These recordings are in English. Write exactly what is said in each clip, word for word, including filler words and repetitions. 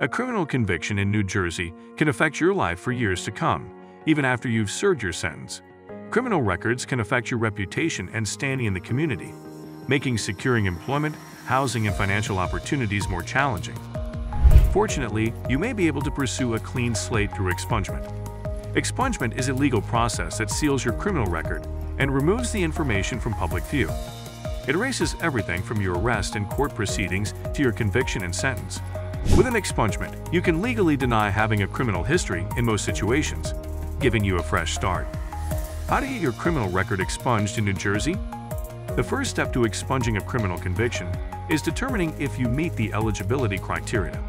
A criminal conviction in New Jersey can affect your life for years to come, even after you've served your sentence. Criminal records can affect your reputation and standing in the community, making securing employment, housing, and financial opportunities more challenging. Fortunately, you may be able to pursue a clean slate through expungement. Expungement is a legal process that seals your criminal record and removes the information from public view. It erases everything from your arrest and court proceedings to your conviction and sentence. With an expungement, you can legally deny having a criminal history in most situations, giving you a fresh start. How to get your criminal record expunged in New Jersey? The first step to expunging a criminal conviction is determining if you meet the eligibility criteria.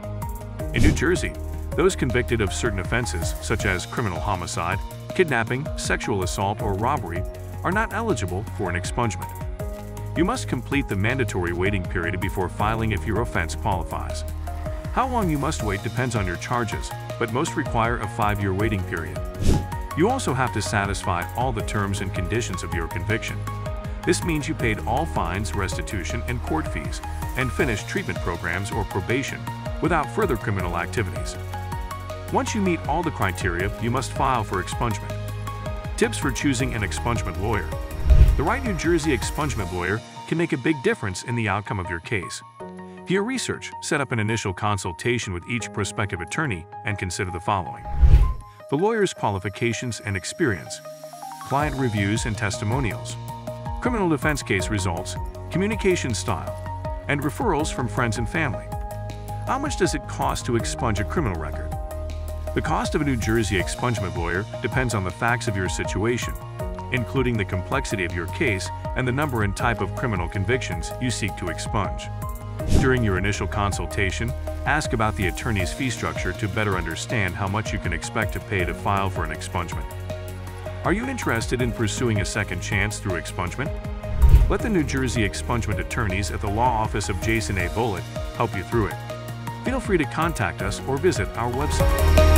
In New Jersey, those convicted of certain offenses such as criminal homicide, kidnapping, sexual assault, or robbery are not eligible for an expungement. You must complete the mandatory waiting period before filing if your offense qualifies. How long you must wait depends on your charges, but most require a five-year waiting period. You also have to satisfy all the terms and conditions of your conviction. This means you paid all fines, restitution, and court fees, and finished treatment programs or probation without further criminal activities. Once you meet all the criteria, you must file for expungement. Tips for choosing an expungement lawyer. The right New Jersey expungement lawyer can make a big difference in the outcome of your case. Via research, set up an initial consultation with each prospective attorney and consider the following. The lawyer's qualifications and experience, client reviews and testimonials, criminal defense case results, communication style, and referrals from friends and family. How much does it cost to expunge a criminal record? The cost of a New Jersey expungement lawyer depends on the facts of your situation, including the complexity of your case and the number and type of criminal convictions you seek to expunge. During your initial consultation, ask about the attorney's fee structure to better understand how much you can expect to pay to file for an expungement. Are you interested in pursuing a second chance through expungement? Let the New Jersey expungement attorneys at the law office of Jason A Volet help you through it. Feel free to contact us or visit our website.